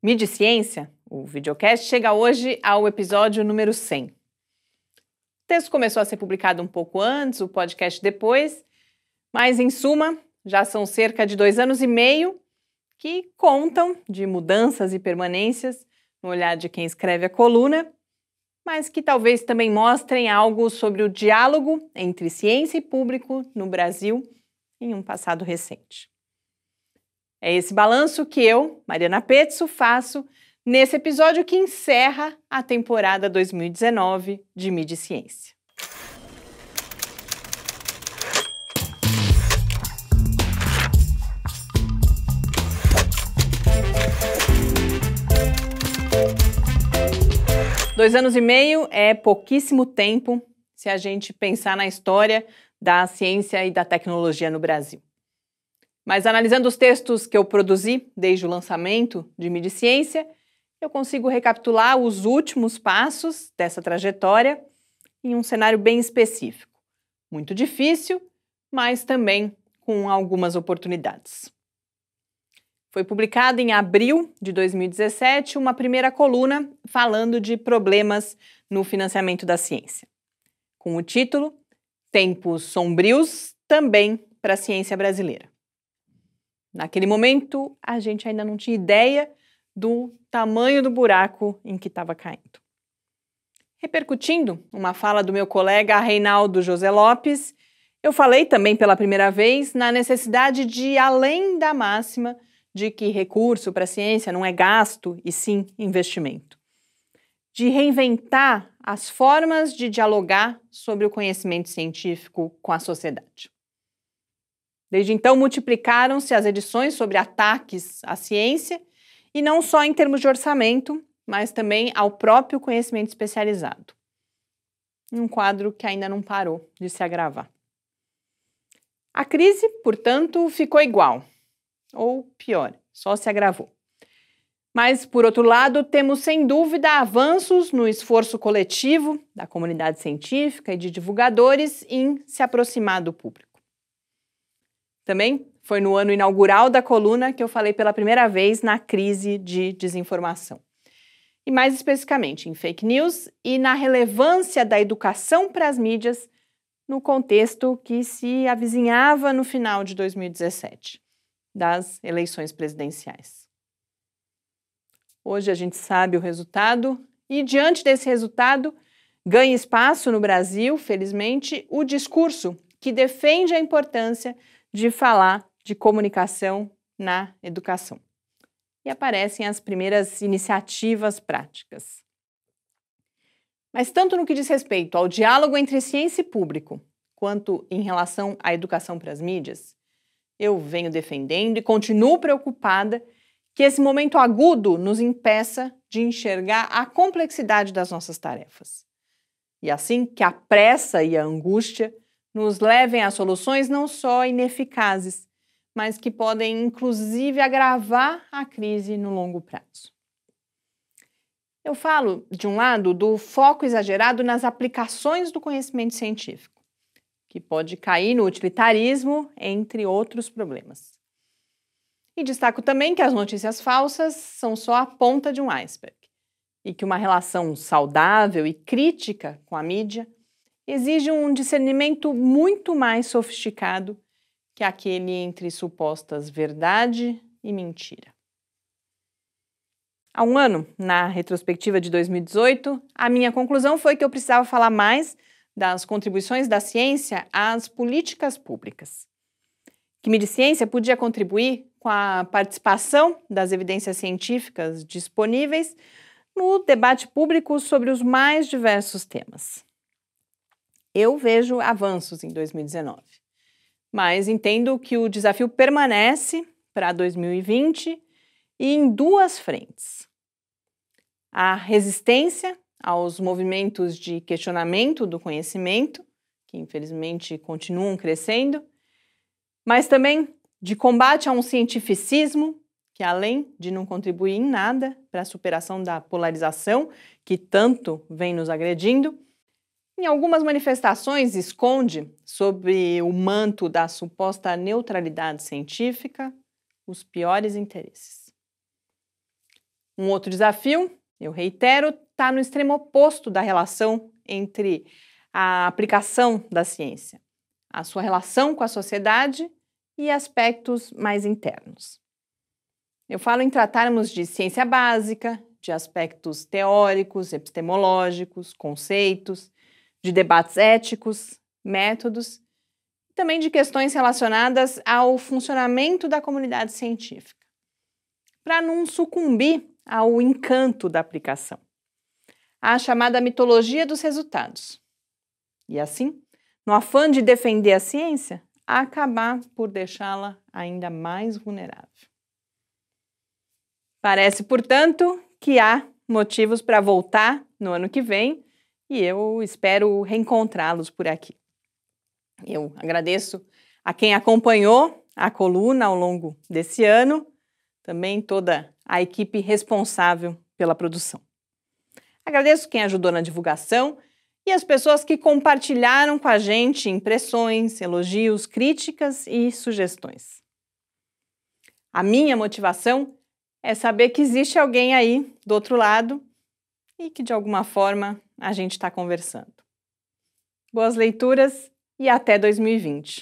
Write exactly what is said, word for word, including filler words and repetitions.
Mídia e Ciência, o videocast, chega hoje ao episódio número cem. O texto começou a ser publicado um pouco antes, o podcast depois, mas, em suma, já são cerca de dois anos e meio que contam de mudanças e permanências no olhar de quem escreve a coluna, mas que talvez também mostrem algo sobre o diálogo entre ciência e público no Brasil em um passado recente. É esse balanço que eu, Mariana Petso, faço nesse episódio que encerra a temporada dois mil e dezenove de Mídia e Ciência. Dois anos e meio é pouquíssimo tempo se a gente pensar na história da ciência e da tecnologia no Brasil. Mas analisando os textos que eu produzi desde o lançamento de Mídia e Ciência, eu consigo recapitular os últimos passos dessa trajetória em um cenário bem específico. Muito difícil, mas também com algumas oportunidades. Foi publicada em abril de dois mil e dezessete uma primeira coluna falando de problemas no financiamento da ciência, com o título Tempos Sombrios também para a Ciência Brasileira. Naquele momento, a gente ainda não tinha ideia do tamanho do buraco em que estava caindo. Repercutindo uma fala do meu colega Reinaldo José Lopes, eu falei também pela primeira vez na necessidade de ir além da máxima de que recurso para a ciência não é gasto e sim investimento, de reinventar as formas de dialogar sobre o conhecimento científico com a sociedade. Desde então, multiplicaram-se as edições sobre ataques à ciência, e não só em termos de orçamento, mas também ao próprio conhecimento especializado. Um quadro que ainda não parou de se agravar. A crise, portanto, ficou igual, ou pior, só se agravou. Mas, por outro lado, temos sem dúvida avanços no esforço coletivo da comunidade científica e de divulgadores em se aproximar do público. Também foi no ano inaugural da coluna que eu falei pela primeira vez na crise de desinformação. E mais especificamente em fake news e na relevância da educação para as mídias no contexto que se avizinhava no final de dois mil e dezessete, das eleições presidenciais. Hoje a gente sabe o resultado e, diante desse resultado, ganha espaço no Brasil, felizmente, o discurso que defende a importância de falar de comunicação na educação. E aparecem as primeiras iniciativas práticas. Mas tanto no que diz respeito ao diálogo entre ciência e público, quanto em relação à educação para as mídias, eu venho defendendo e continuo preocupada que esse momento agudo nos impeça de enxergar a complexidade das nossas tarefas. E assim que a pressa e a angústia nos levem a soluções não só ineficazes, mas que podem, inclusive, agravar a crise no longo prazo. Eu falo, de um lado, do foco exagerado nas aplicações do conhecimento científico, que pode cair no utilitarismo, entre outros problemas. E destaco também que as notícias falsas são só a ponta de um iceberg, e que uma relação saudável e crítica com a mídia exige um discernimento muito mais sofisticado que aquele entre supostas verdade e mentira. Há um ano, na retrospectiva de dois mil e dezoito, a minha conclusão foi que eu precisava falar mais das contribuições da ciência às políticas públicas, que Mídia e Ciência podia contribuir com a participação das evidências científicas disponíveis no debate público sobre os mais diversos temas. Eu vejo avanços em dois mil e dezenove, mas entendo que o desafio permanece para dois mil e vinte e em duas frentes. A resistência aos movimentos de questionamento do conhecimento, que infelizmente continuam crescendo, mas também de combate a um cientificismo que, além de não contribuir em nada para a superação da polarização que tanto vem nos agredindo, em algumas manifestações esconde, sob o manto da suposta neutralidade científica, os piores interesses. Um outro desafio, eu reitero, está no extremo oposto da relação entre a aplicação da ciência, a sua relação com a sociedade e aspectos mais internos. Eu falo em tratarmos de ciência básica, de aspectos teóricos, epistemológicos, conceitos, de debates éticos, métodos, e também de questões relacionadas ao funcionamento da comunidade científica, para não sucumbir ao encanto da aplicação, à chamada mitologia dos resultados. E assim, no afã de defender a ciência, acabar por deixá-la ainda mais vulnerável. Parece, portanto, que há motivos para voltar no ano que vem e eu espero reencontrá-los por aqui. Eu agradeço a quem acompanhou a coluna ao longo desse ano, também toda a equipe responsável pela produção. Agradeço quem ajudou na divulgação e as pessoas que compartilharam com a gente impressões, elogios, críticas e sugestões. A minha motivação é saber que existe alguém aí do outro lado e que, de alguma forma, a gente está conversando. Boas leituras e até dois mil e vinte!